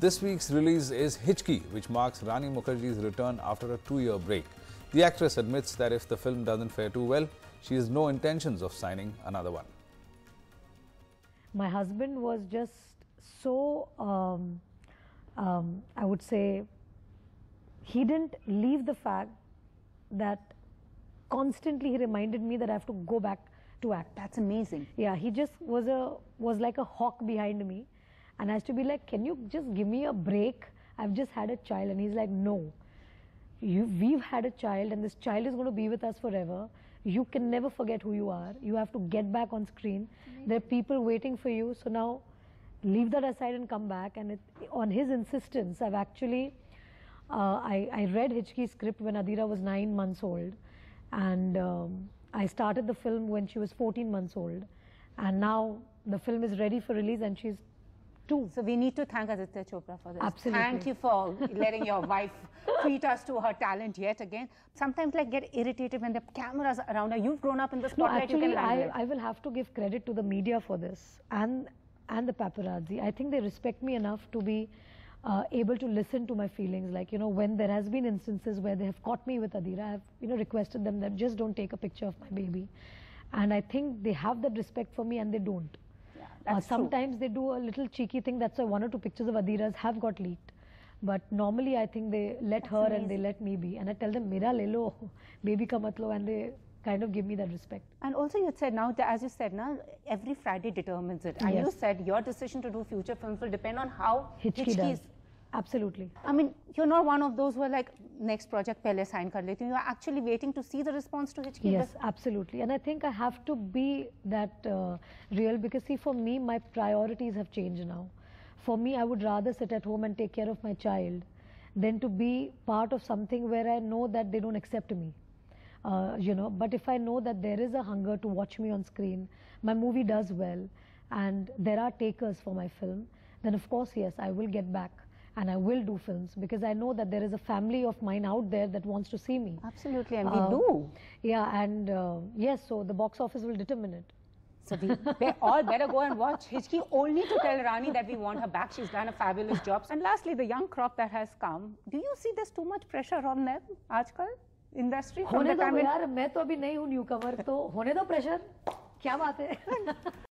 This week's release is Hichki, which marks Rani Mukerji's return after a 2-year break. The actress admits that if the film doesn't fare too well, she has no intentions of signing another one. My husband was just so, I would say, he didn't leave the fact that constantly he reminded me that I have to go back to act. That's amazing. Yeah, he just was like a hawk behind me. And I used to be like, can you just give me a break? I've just had a child. And he's like, no, we've had a child and this child is going to be with us forever. You can never forget who you are. You have to get back on screen. There are people waiting for you. So now leave that aside and come back. And on his insistence, I've actually, I read Hichki's script when Adira was 9 months old. And I started the film when she was 14 months old. And now the film is ready for release and she's two. So we need to thank Aditya Chopra for this. Absolutely. Thank you for letting your wife treat us to her talent yet again. Sometimes like get irritated when the cameras are around her. You've grown up in the spotlight. No, actually, I will have to give credit to the media for this and the paparazzi. I think they respect me enough to be able to listen to my feelings. Like, you know, when there has been instances where they have caught me with Adira, I have, you know, requested them that just don't take a picture of my baby. And I think they have that respect for me and they don't. Sometimes true. They do a little cheeky thing. That's why 1 or 2 pictures of Adira's have got leaked. But normally I think they let her and they let me be. And I tell them, mera le lo, baby ka mat lo, and they kind of give me that respect. And also you said now, as you said, now every Friday determines it. And yes, you said your decision to do future films will depend on how Hichki does. Absolutely. I mean, you're not one of those who are like, next project pehle sign kar leti. You are actually waiting to see the response to Hichki. Yes, absolutely. And I think I have to be that real, because see, for me, my priorities have changed now. For me, I would rather sit at home and take care of my child than to be part of something where I know that they don't accept me. You know, but if I know that there is a hunger to watch me on screen, my movie does well, and there are takers for my film, then of course, yes, I will get back. And I will do films because I know that there is a family of mine out there that wants to see me. Absolutely, and we do. Yeah, and yes, so the box office will determine it. So we all better go and watch Hichki only to tell Rani that we want her back. She's done a fabulous job. And lastly, the young crop that has come. Do you see there's too much pressure on them, aajkal, industry? Hone do, yaar, main to abhi nahi hoon newcomer, to hone do pressure. Kya baat hai?